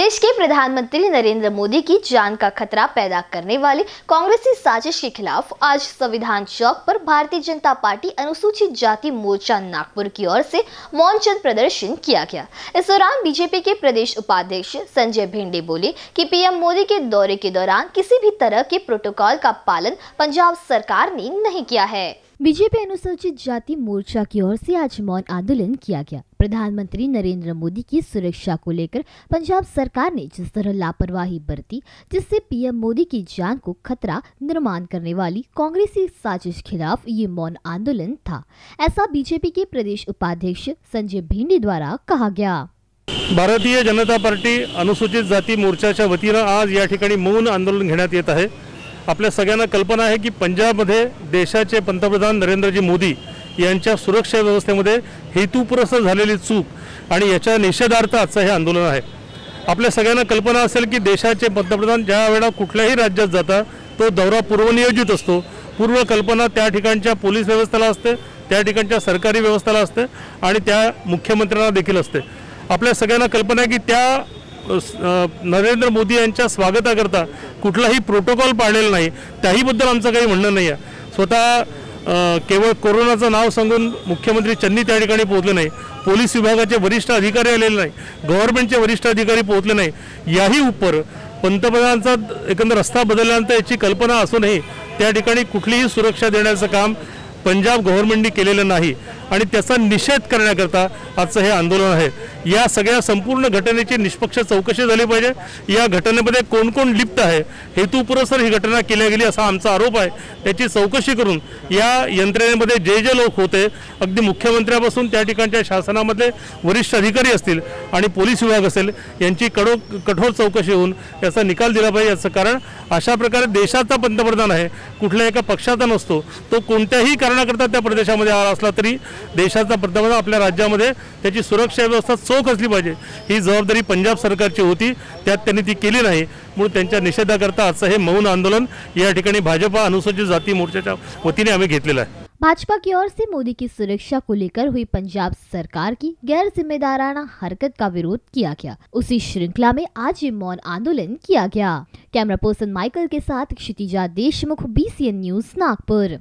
देश के प्रधानमंत्री नरेंद्र मोदी की जान का खतरा पैदा करने वाले कांग्रेसी साजिश के खिलाफ आज संविधान चौक पर भारतीय जनता पार्टी अनुसूचित जाति मोर्चा नागपुर की ओर से मौन प्रदर्शन किया गया। इस दौरान बीजेपी के प्रदेश उपाध्यक्ष संजय भिंडी बोले कि पीएम मोदी के दौरे के दौरान किसी भी तरह के प्रोटोकॉल का पालन पंजाब सरकार ने नहीं किया है। बीजेपी अनुसूचित जाति मोर्चा की ओर से आज मौन आंदोलन किया गया। प्रधानमंत्री नरेंद्र मोदी की सुरक्षा को लेकर पंजाब सरकार ने जिस तरह लापरवाही बरती, जिससे पीएम मोदी की जान को खतरा निर्माण करने वाली कांग्रेसी साजिश खिलाफ ये मौन आंदोलन था, ऐसा बीजेपी के प्रदेश उपाध्यक्ष संजय भिंडी द्वारा कहा गया। भारतीय जनता पार्टी अनुसूचित जाति मोर्चाच्या वतीने आज या ठिकाणी मौन आंदोलन घेण्यात येत आहे। आपल्या सगळ्यांना कल्पना आहे की पंजाबमध्ये देशाचे पंतप्रधान नरेंद्रजी मोदी यांच्या सुरक्षा व्यवस्थेमध्ये हेतुपुरस्सर झालेली चूक आणि याच्या निषेधार्थाचं हे आंदोलन आहे। आपल्या सगळ्यांना कल्पना असेल की देशाचे पंतप्रधान ज्या वेळा कुठल्याही राज्यात जातात तो दौरा पूर्वनियोजित असतो। पूर्वकल्पना त्या ठिकाणच्या पोलीस व्यवस्थेला असते, त्या ठिकाणच्या सरकारी व्यवस्थेला असते आणि त्या मुख्यमंत्र्यांना देखील असते। आपल्या सगळ्यांना कल्पना आहे की त्या नरेंद्र मोदी यांच्या स्वागताकरता कुठलाही प्रोटोकॉल पाळलेला नाही, त्याहीबद्दल आमचं काही म्हणणं नाही आहे। स्वतः केवळ कोरोनाचं नाव सांगून मुख्यमंत्री चन्नी त्या ठिकाणी पोहोचले नाही, पोलीस विभागाचे वरिष्ठ अधिकारी आलेले नाही, गव्हर्नमेंटचे वरिष्ठ अधिकारी पोहोचले नाही। याही उपर पंतप्रधानांचा एकंदर रस्ता बदलल्यानंतर याची कल्पना असूनही त्या ठिकाणी कुठलीही सुरक्षा देण्याचं काम पंजाब गव्हर्नमेंटने केलेलं नाही आणि त्याचा निषेध करण्याकरता आजचं हे आंदोलन आहे। या सगळ्या संपूर्ण घटनेची निष्पक्ष चौकशी झाली पाहिजे। या घटनेमध्ये कोण कोण लिप्त आहे, हेतुपुरस्सर ही घटना केली गेली असा आमचा आरोप आहे। त्याची चौकशी करून या यंत्रणेमध्ये जे जे लोक होते, अगदी मुख्यमंत्र्यापासून त्या ठिकाणच्या शासनामध्ये वरिष्ठ अधिकारी असतील आणि पोलीस विभाग असेल, यांची कठोर चौकशी होऊन याचा निकाल दिला पाहिजे। याचं कारण अशा प्रकारे देशाचा पंतप्रधान आहे, कुठल्या एका पक्षाचा नसतो, तो कोणत्याही करण्याकरता त्या प्रदेशामध्ये आला असला तरी देशाचा पंतप्रधान आपल्या राज्यामध्ये त्याची सुरक्षा व्यवस्था चोख असली पाहिजे। ही जबाबदारी पंजाब सरकारची होती, त्यात त्यांनी ती केली नाही, म्हणून त्यांच्या निषेधाकरता आजचं हे मौन आंदोलन या ठिकाणी भाजपा अनुसूचित जाती मोर्चाच्या वतीने आम्ही घेतलेलं आहे। भाजपा की ओर से मोदी की सुरक्षा को लेकर हुई पंजाब सरकार की गैर जिम्मेदाराना हरकत का विरोध किया गया। उसी श्रृंखला में आज ये मौन आंदोलन किया गया। कैमरा पर्सन माइकल के साथ क्षितिजा देशमुख, BCN न्यूज, नागपुर।